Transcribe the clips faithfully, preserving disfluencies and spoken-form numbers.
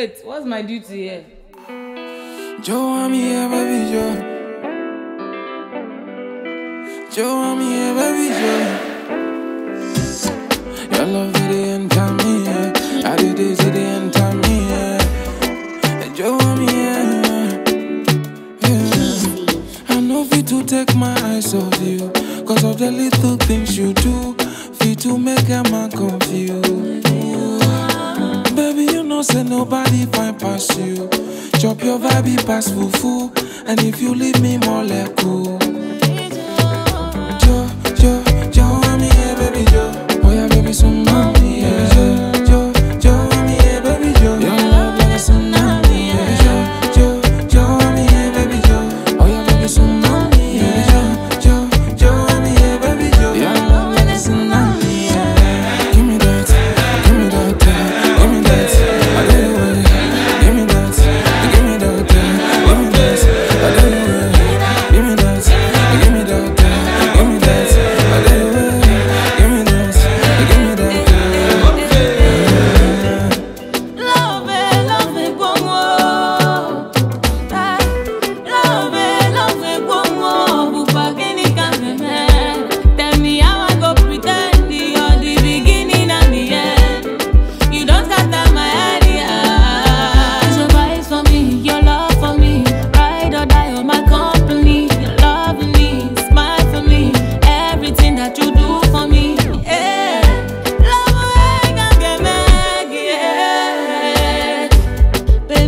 Wait, what's my duty here? Jo, I'm here, baby Jo. Jo, I'm here, baby Jo. Your love did the end time me, yeah. I did this did the end time me, yeah. Jo, I'm here, yeah. I know fit to take my eyes off you, 'cause of the little things you do, fit to make a man confused. Baby, you know say nobody find past you. Chop your vibe, be pass fufu, and if you leave me, more let go. Jo, Jo, Jo, I'm here, baby Jo. Oh yeah, baby, some mommy, yeah. Jo, Jo, Jo, I'm here, baby Jo. Your love like a tsunami, yeah. Jo, Jo, Jo, I'm here, baby Jo. Oh yeah, baby, some mommy, yeah. Jo, Jo, Jo, I'm here, baby Jo. Your love like a tsunami, yeah. Give me that, give me that.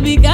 We got